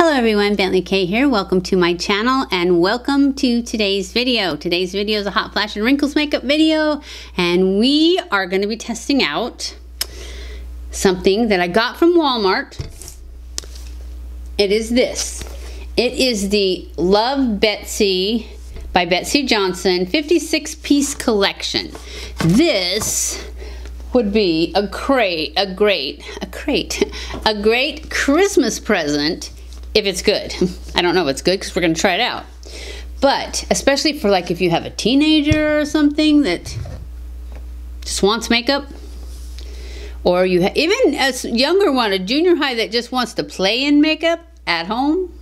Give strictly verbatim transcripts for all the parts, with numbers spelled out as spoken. Hello everyone, Bentley Kay here. Welcome to my channel and welcome to today's video. Today's video is a hot flash and wrinkles makeup video, and we are going to be testing out something that I got from Walmart. It is this. It is the Luv Betsey by Betsey Johnson fifty-six piece collection. This would be a great, a great, a great, a great Christmas present. If it's good. I don't know if it's good because we're going to try it out. But especially for like if you have a teenager or something that just wants makeup, or you ha even a younger one, a junior high that just wants to play in makeup at home.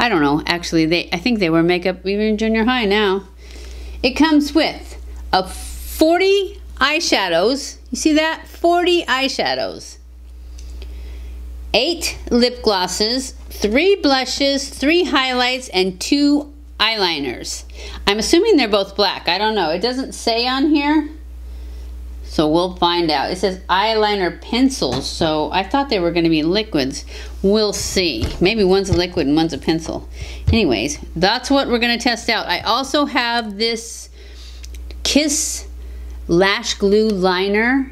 I don't know. Actually, they I think they wear makeup even in junior high now. It comes with a forty eyeshadows. You see that? forty eyeshadows. eight lip glosses, three blushes, three highlights, and two eyeliners. I'm assuming they're both black. I don't know. It doesn't say on here, so we'll find out. It says eyeliner pencils, so I thought they were going to be liquids. We'll see. Maybe one's a liquid and one's a pencil. Anyways, that's what we're going to test out. I also have this Kiss Lash Glue Liner.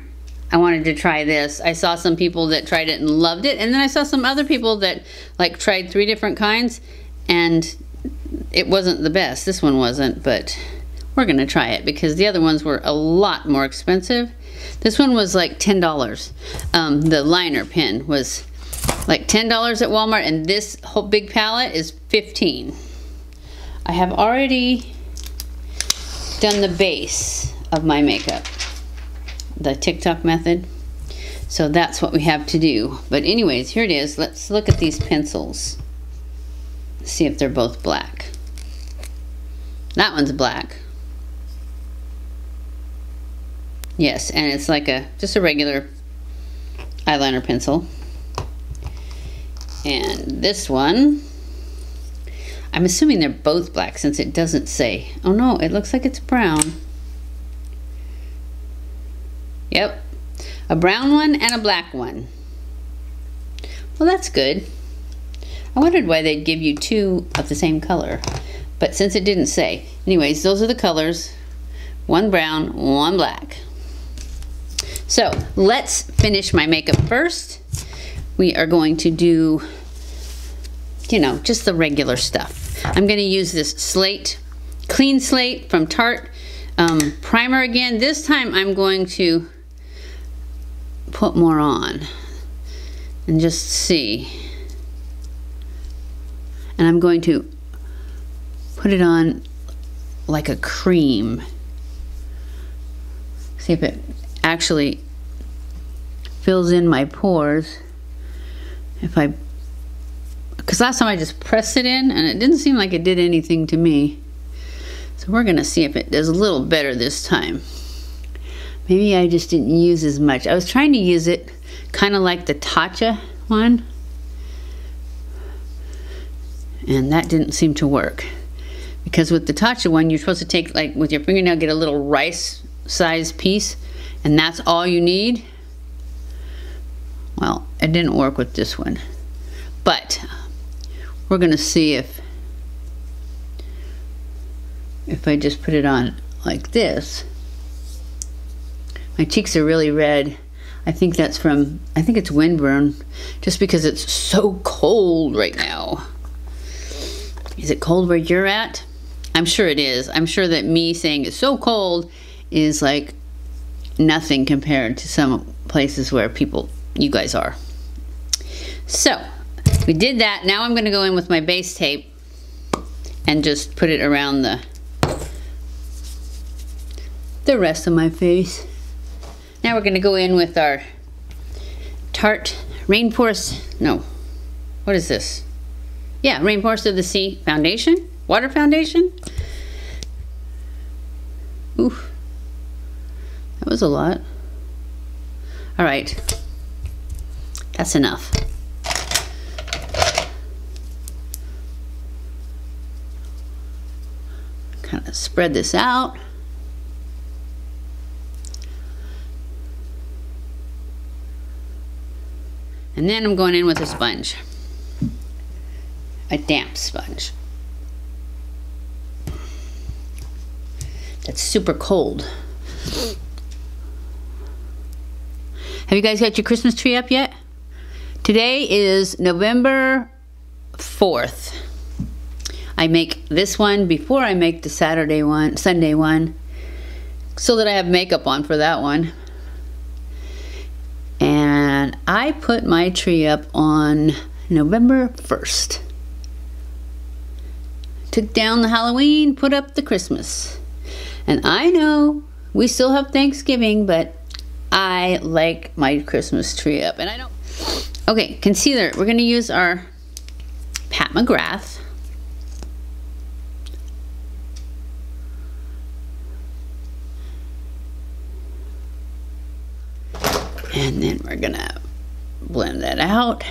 I wanted to try this. I saw some people that tried it and loved it, and then I saw some other people that like tried three different kinds and it wasn't the best. This one wasn't, but we're gonna try it because the other ones were a lot more expensive. This one was like ten dollars. Um, the liner pen was like ten dollars at Walmart, and this whole big palette is fifteen dollars. I have already done the base of my makeup, the TikTok method. So that's what we have to do. But anyways, here it is. Let's look at these pencils. See if they're both black. That one's black. Yes, and it's like a just a regular eyeliner pencil. And this one, I'm assuming they're both black since it doesn't say. Oh no, it looks like it's brown. Yep, a brown one and a black one. Well, that's good. I wondered why they'd give you two of the same color, but since it didn't say. Anyways, those are the colors. One brown, one black. So let's finish my makeup first. We are going to do, you know, just the regular stuff. I'm gonna use this slate, Clean Slate from Tarte um, primer again. This time I'm going to put more on and just see, and I'm going to put it on like a cream, see if it actually fills in my pores. If I, because last time I just pressed it in and it didn't seem like it did anything to me, so we're gonna see if it does a little better this time. Maybe I just didn't use as much. I was trying to use it kind of like the Tatcha one, and that didn't seem to work, because with the Tatcha one you're supposed to take, like with your fingernail, get a little rice sized piece, and that's all you need. Well, it didn't work with this one, but we're gonna see if if I just put it on like this. My cheeks are really red. I think that's from, I think it's windburn, just because it's so cold right now. Is it cold where you're at? I'm sure it is. I'm sure that me saying it's so cold is like nothing compared to some places where people, you guys are. So we did that. Now I'm gonna go in with my base tape and just put it around the, the rest of my face. Now we're going to go in with our Tarte Rainforest, no, what is this? Yeah, Rainforest of the Sea foundation, water foundation. Oof, that was a lot. All right, that's enough. Kind of spread this out. And then I'm going in with a sponge. a damp sponge that's super cold. Have you guys got your Christmas tree up yet? Today is November fourth. I make this one before I make the Saturday one, Sunday one, so that I have makeup on for that one. And I put my tree up on November first. Took down the Halloween, put up the Christmas. And I know we still have Thanksgiving, but I like my Christmas tree up. And I don't. Okay, concealer. We're going to use our Pat McGrath. And then we're going to blend that out.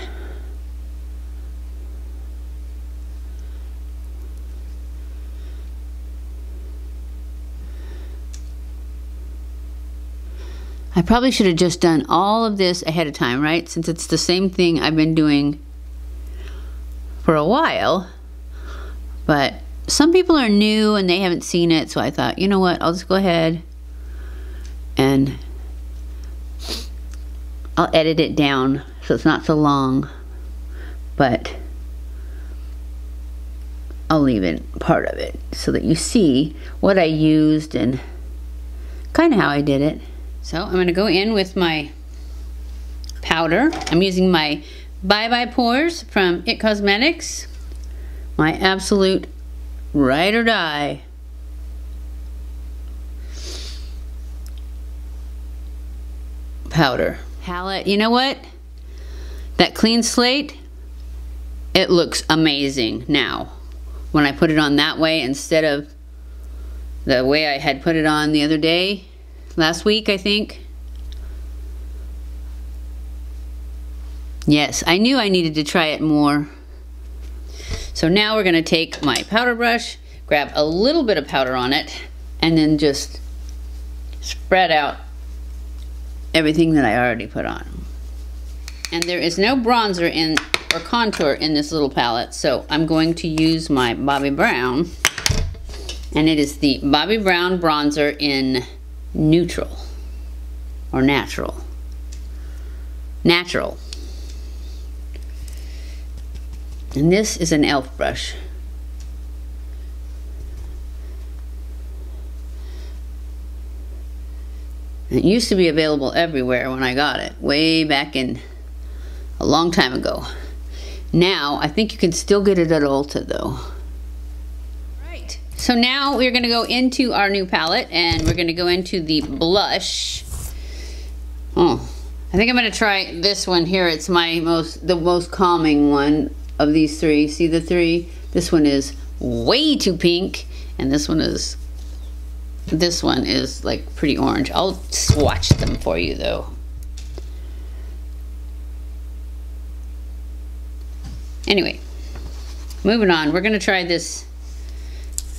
I probably should have just done all of this ahead of time, right? Since it's the same thing I've been doing for a while. But some people are new and they haven't seen it, so I thought, you know what, I'll just go ahead and I'll edit it down so it's not so long, but I'll leave in part of it so that you see what I used and kind of how I did it. So I'm going to go in with my powder. I'm using my Bye Bye Pores from It Cosmetics. My absolute ride or die. Powder. Palette. You know what? That Clean Slate, it looks amazing now. When I put it on that way instead of the way I had put it on the other day. Last week, I think. Yes, I knew I needed to try it more. So now we're going to take my powder brush, grab a little bit of powder on it, and then just spread out everything that I already put on. And there is no bronzer in or contour in this little palette, so I'm going to use my Bobbi Brown. And it is the Bobbi Brown bronzer in neutral or natural natural and this is an E L F brush. It used to be available everywhere when I got it way back in a long time ago. Now I think you can still get it at Ulta though. So now we're going to go into our new palette and we're going to go into the blush. Oh, I think I'm going to try this one here. It's my most, the most calming one of these three. See the three? This one is way too pink and this one is, this one is like pretty orange. I'll swatch them for you though. Anyway, moving on. We're going to try this,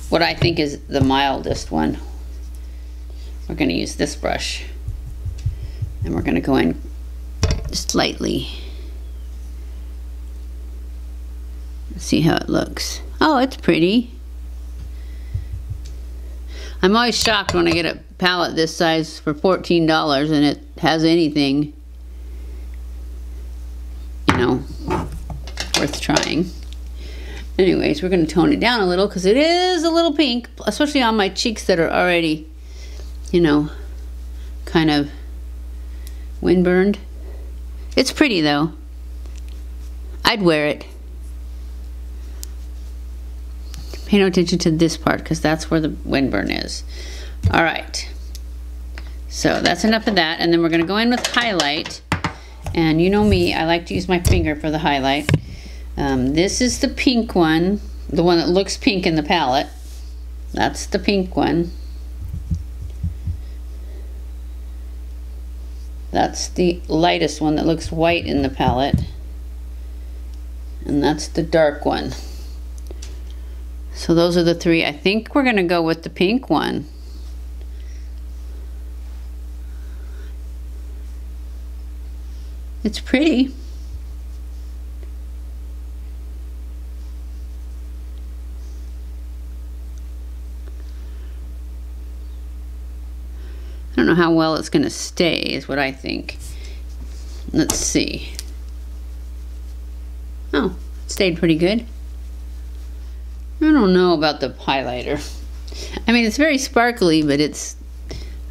what I think is the mildest one. We're going to use this brush and we're going to go in just lightly. See how it looks. Oh, it's pretty. I'm always shocked when I get a palette this size for fourteen dollars and it has anything, you know, worth trying. Anyways, we're going to tone it down a little because it is a little pink, especially on my cheeks that are already, you know, kind of windburned. It's pretty though. I'd wear it. Pay no attention to this part because that's where the windburn is. All right. So that's enough of that. And then we're going to go in with highlight. And you know me, I like to use my finger for the highlight. Um, this is the pink one, the one that looks pink in the palette. That's the pink one. That's the lightest one that looks white in the palette. And that's the dark one. So those are the three. I think we're going to go with the pink one. It's pretty. I don't know how well it's gonna stay is what I think. Let's see. Oh, it stayed pretty good. I don't know about the highlighter. I mean, it's very sparkly, but it's,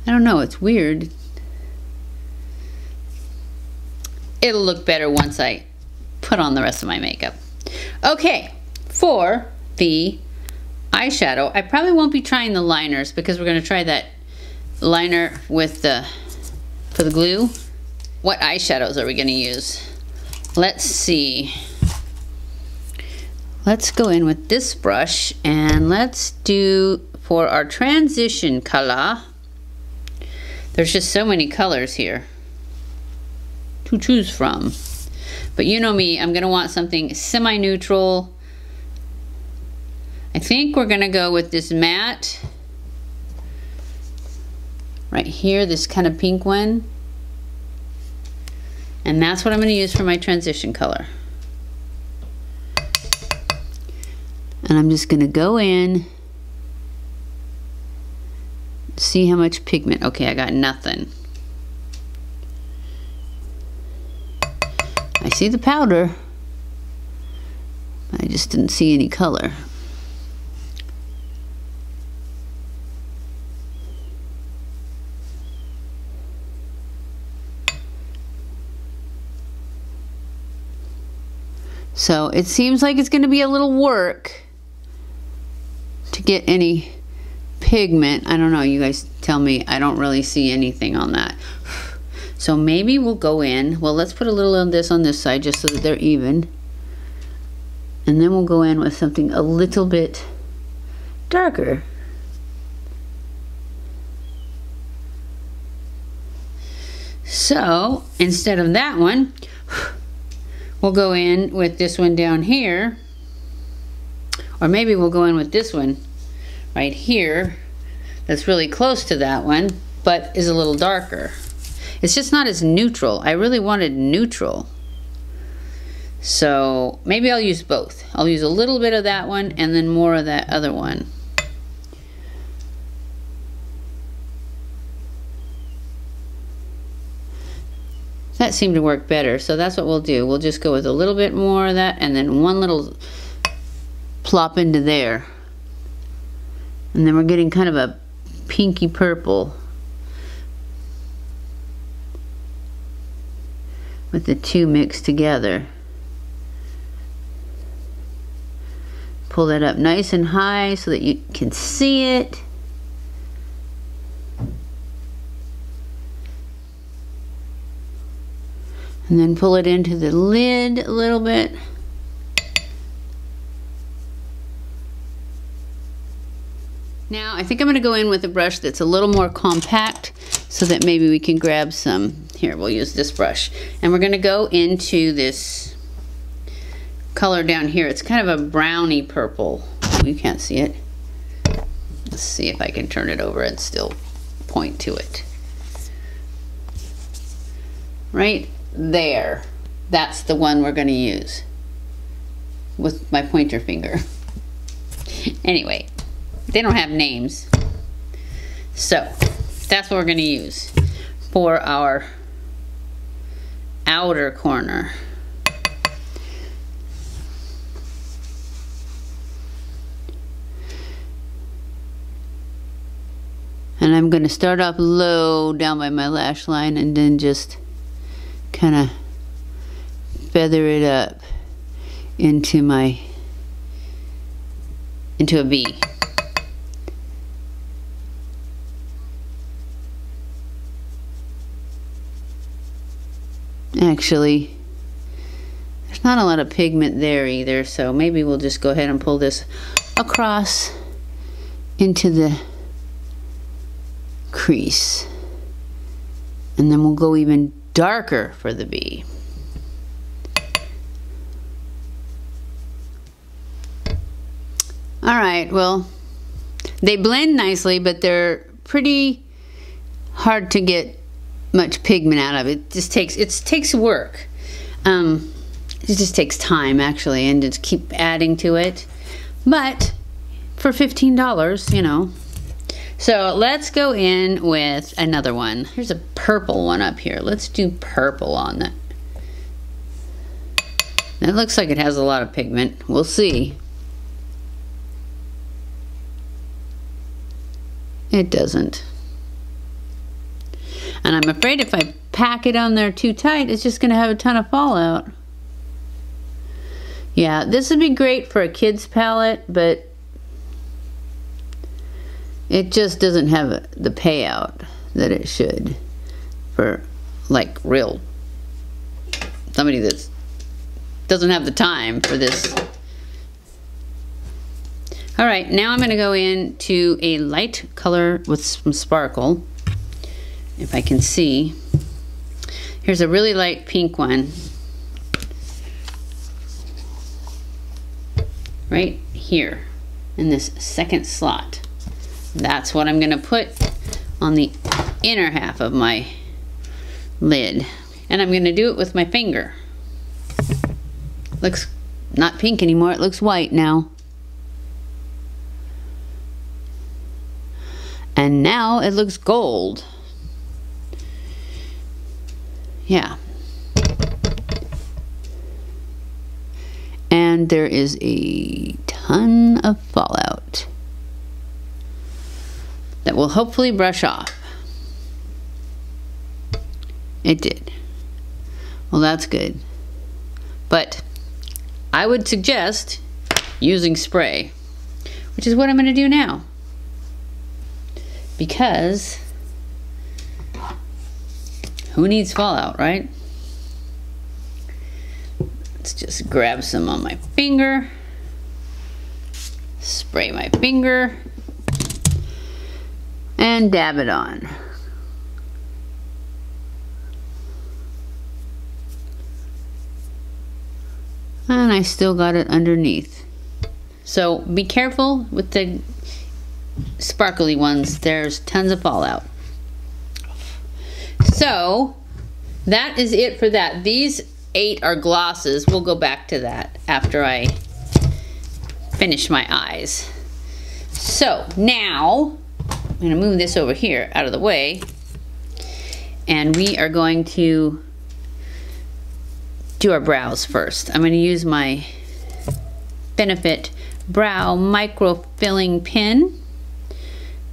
I don't know, it's weird. It'll look better once I put on the rest of my makeup. Okay, for the eyeshadow, I probably won't be trying the liners because we're gonna try that liner with the, for the glue. What eyeshadows are we gonna use? Let's see. Let's go in with this brush and let's do, for our transition color, there's just so many colors here to choose from. But you know me, I'm gonna want something semi-neutral. I think we're gonna go with this matte right here, this kind of pink one. And that's what I'm gonna use for my transition color. And I'm just gonna go in, see how much pigment. Okay, I got nothing. I see the powder. I just didn't see any color. So it seems like it's going to be a little work to get any pigment. I don't know, you guys tell me. I don't really see anything on that. So maybe we'll go in. Well, let's put a little of this on this side just so that they're even. And then we'll go in with something a little bit darker. So instead of that one, we'll go in with this one down here. Or maybe we'll go in with this one right here that's really close to that one, but is a little darker. It's just not as neutral. I really wanted neutral. So maybe I'll use both. I'll use a little bit of that one and then more of that other one. That seemed to work better, so that's what we'll do. We'll just go with a little bit more of that and then one little plop into there. And then we're getting kind of a pinky purple with the two mixed together. Pull that up nice and high so that you can see it. And then pull it into the lid a little bit. Now I think I'm going to go in with a brush that's a little more compact so that maybe we can grab some. Here, we'll use this brush. And we're going to go into this color down here. It's kind of a browny purple. You can't see it. Let's see if I can turn it over and still point to it. Right there. That's the one we're going to use with my pointer finger. Anyway, they don't have names. So that's what we're going to use for our outer corner. And I'm going to start off low down by my lash line and then just kind of feather it up into my into a V. Actually, there's not a lot of pigment there either, so maybe we'll just go ahead and pull this across into the crease, and then we'll go even darker for the bee. All right, well, they blend nicely, but they're pretty hard to get much pigment out of. It just takes, it takes work. Um, it just takes time, actually, and just keep adding to it. But for fifteen dollars, you know, So let's go in with another one. Here's a purple one up here. Let's do purple on that. That looks like it has a lot of pigment. We'll see. It doesn't. And I'm afraid if I pack it on there too tight, it's just going to have a ton of fallout. Yeah, this would be great for a kid's palette, but it just doesn't have the payout that it should for, like, real somebody that doesn't have the time for this. All right, now I'm going to go into a light color with some sparkle. If I can see, here's a really light pink one right here in this second slot. That's what I'm going to put on the inner half of my lid, and I'm going to do it with my finger. Looks not pink anymore, it looks white now. And now it looks gold. Yeah. And there is a ton of fallout that will hopefully brush off. It did. Well, that's good. But I would suggest using spray, which is what I'm going to do now, because who needs fallout, right? Let's just grab some on my finger, spray my finger, and dab it on. And I still got it underneath. So be careful with the sparkly ones. There's tons of fallout. So that is it for that. These eight are glosses. We'll go back to that after I finish my eyes. So now I'm going to move this over here out of the way, and we are going to do our brows first. I'm going to use my Benefit Brow Micro Filling Pin.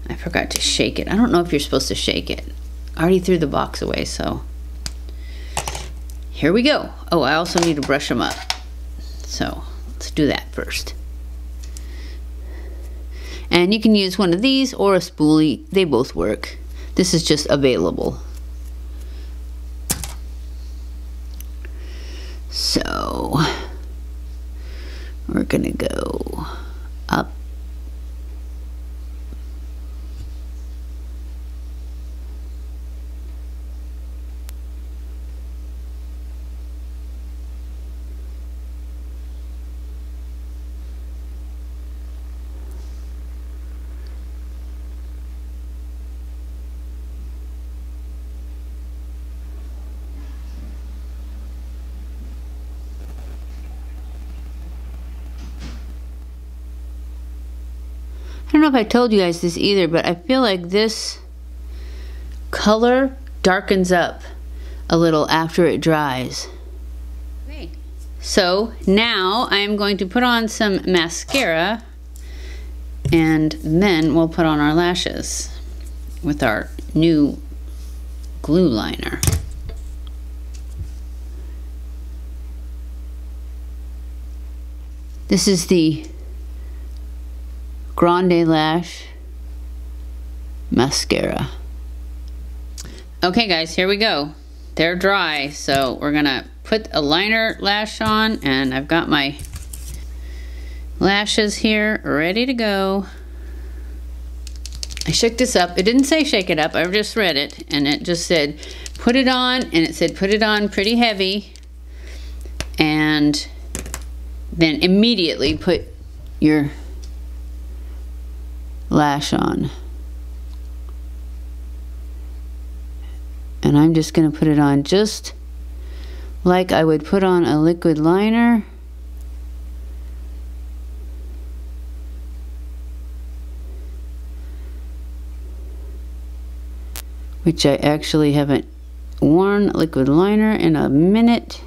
I forgot to shake it. I don't know if you're supposed to shake it. I already threw the box away, so here we go. Oh, I also need to brush them up. So let's do that first. And you can use one of these or a spoolie. They both work. This is just available. So we're gonna go up. I don't know if I told you guys this either, but I feel like this color darkens up a little after it dries. Okay. So now I'm going to put on some mascara, and then we'll put on our lashes with our new glue liner. This is the Grande Lash Mascara. Okay guys, here we go. They're dry, so we're gonna put a liner lash on, and I've got my lashes here ready to go. I shook this up. It didn't say shake it up. I just read it, and it just said put it on, and it said put it on pretty heavy, and then immediately put your lash on. And I'm just going to put it on just like I would put on a liquid liner. which I actually haven't worn liquid liner in a minute.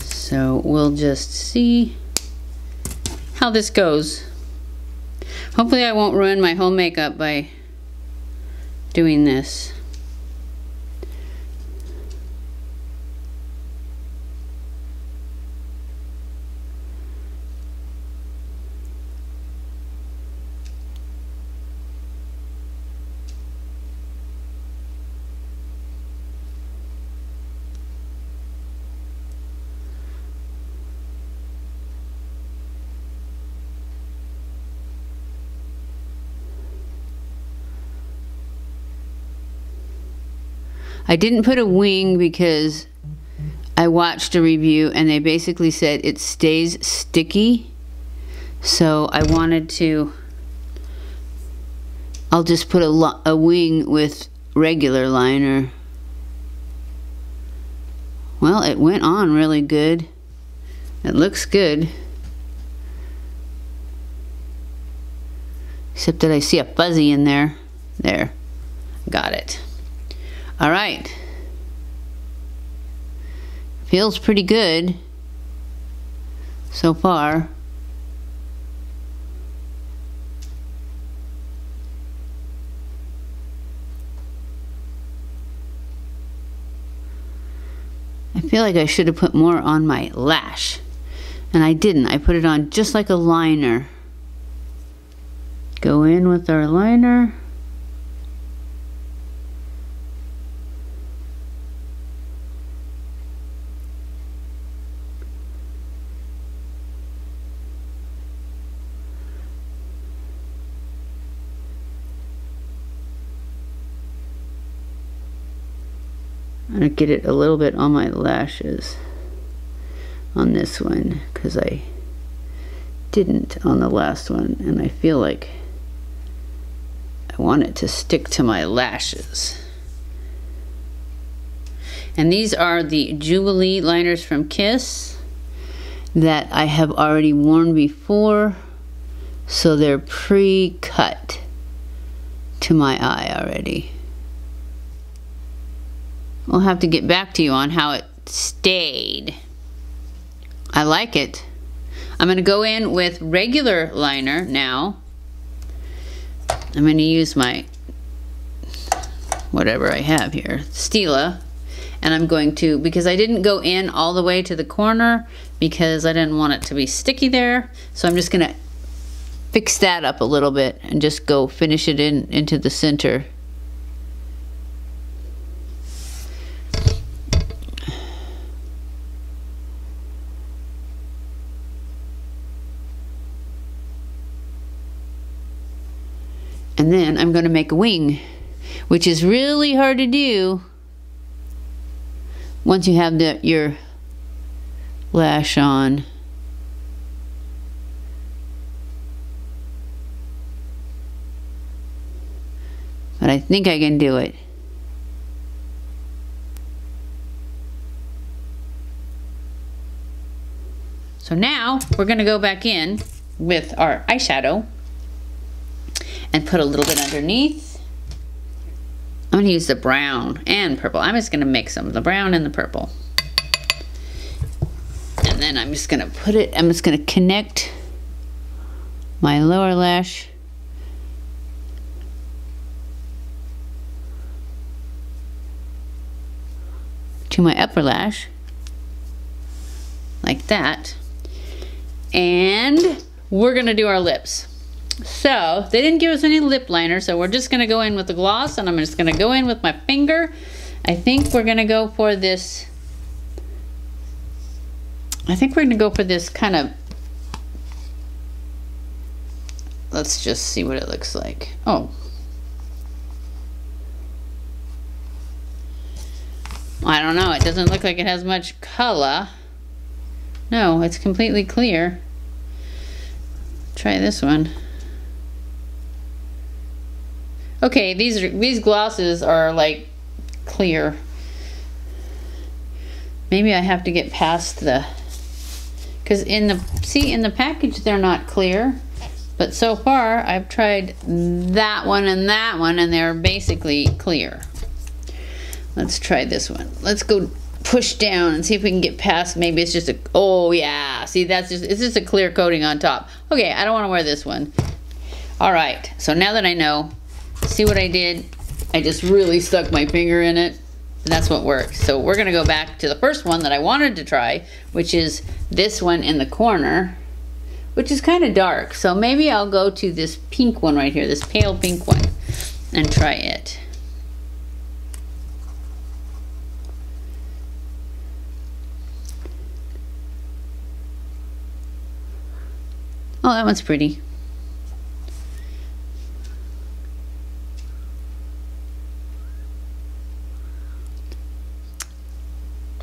So we'll just see how this goes. Hopefully I won't ruin my whole makeup by doing this. I didn't put a wing because I watched a review and they basically said it stays sticky. So I wanted to, I'll just put a, a wing with regular liner. Well, it went on really good. It looks good. Except that I see a fuzzy in there. There, got it. All right, feels pretty good so far. I feel like I should have put more on my lash, and I didn't. I put it on just like a liner. Go in with our liner. I'm gonna get it a little bit on my lashes on this one because I didn't on the last one, and I feel like I want it to stick to my lashes. And these are the Jubilee liners from Kiss that I have already worn before, so they're pre-cut to my eye already. We'll have to get back to you on how it stayed. I like it. I'm going to go in with regular liner now. I'm going to use my whatever I have here, Stila, and I'm going to, because I didn't go in all the way to the corner because I didn't want it to be sticky there, so I'm just going to fix that up a little bit and just go finish it in into the center. And then I'm going to make a wing, which is really hard to do once you have the, your lash on. But I think I can do it. So now we're going to go back in with our eyeshadow and put a little bit underneath. I'm gonna use the brown and purple. I'm just gonna mix them, the brown and the purple. And then I'm just gonna put it, I'm just gonna connect my lower lash to my upper lash, like that. And we're gonna do our lips. So they didn't give us any lip liner, so we're just gonna go in with the gloss, and I'm just gonna go in with my finger. I think we're gonna go for this, I think we're gonna go for this kind of, let's just see what it looks like. Oh, I don't know, it doesn't look like it has much color. No, it's completely clear. Try this one. Okay, these are, these glosses are like clear. Maybe I have to get past the, because in the, see in the package they're not clear, but so far I've tried that one and that one and they're basically clear. Let's try this one. Let's go push down and see if we can get past, maybe it's just a, oh yeah, see that's just, it's just a clear coating on top. Okay, I don't want to wear this one. All right, so now that I know, see what I did? I just really stuck my finger in it. And that's what works. So we're gonna go back to the first one that I wanted to try, which is this one in the corner, which is kind of dark. So maybe I'll go to this pink one right here, this pale pink one, and try it. Oh, that one's pretty.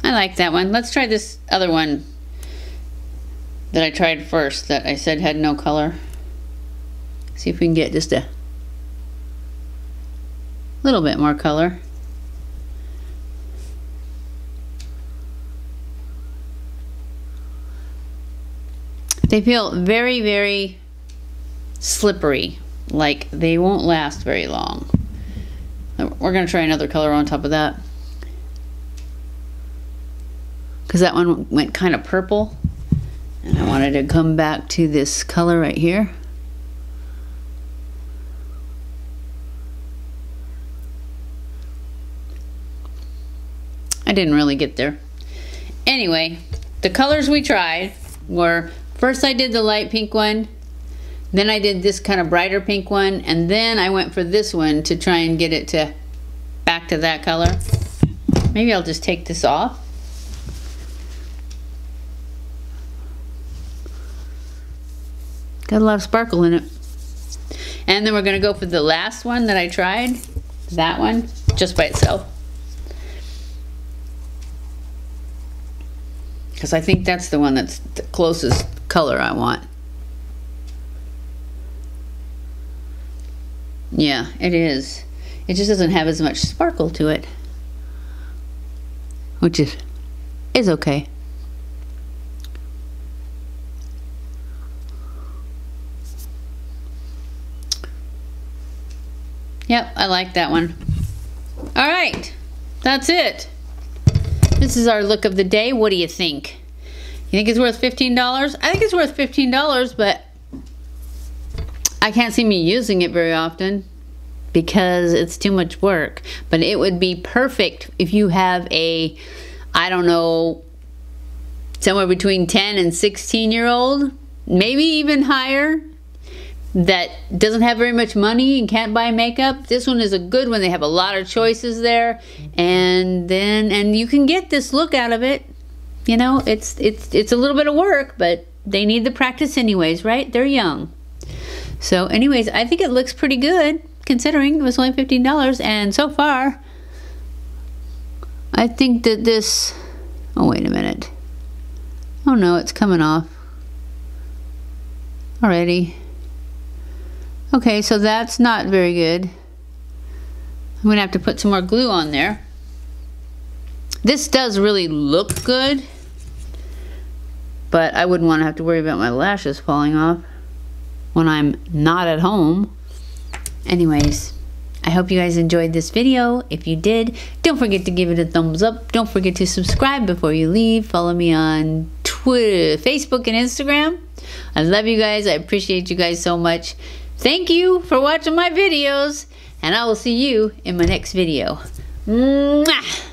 I like that one. Let's try this other one that I tried first that I said had no color. See if we can get just a little bit more color. They feel very, very slippery, like they won't last very long. We're gonna try another color on top of that, because that one went kind of purple and I wanted to come back to this color right here. I didn't really get there. Anyway, the colors we tried were, first I did the light pink one, then I did this kind of brighter pink one, and then I went for this one to try and get it to back to that color. Maybe I'll just take this off. Got a lot of sparkle in it. And then we're gonna go for the last one that I tried, that one, just by itself. Because I think that's the one that's the closest color I want. Yeah, it is. It just doesn't have as much sparkle to it, which is, is okay. Yep, I like that one. All right, that's it. This is our look of the day. What do you think? You think it's worth fifteen dollars? I think it's worth fifteen dollars, but I can't see me using it very often because it's too much work. But it would be perfect if you have a, I don't know, somewhere between ten and sixteen year old, maybe even higher, that doesn't have very much money and can't buy makeup. This one is a good one. They have a lot of choices there, and then and you can get this look out of it. You know, it's it's it's a little bit of work, but they need the practice anyways, right? They're young. So anyways, I think it looks pretty good considering it was only fifteen dollars, and so far I think that this, oh wait a minute, oh no, it's coming off already. Okay, so that's not very good. I'm gonna have to put some more glue on there. This does really look good, but I wouldn't want to have to worry about my lashes falling off when I'm not at home. Anyways, I hope you guys enjoyed this video. If you did, don't forget to give it a thumbs up. Don't forget to subscribe before you leave. Follow me on Twitter, Facebook, and Instagram. I love you guys. I appreciate you guys so much. Thank you for watching my videos, and I will see you in my next video. Mwah!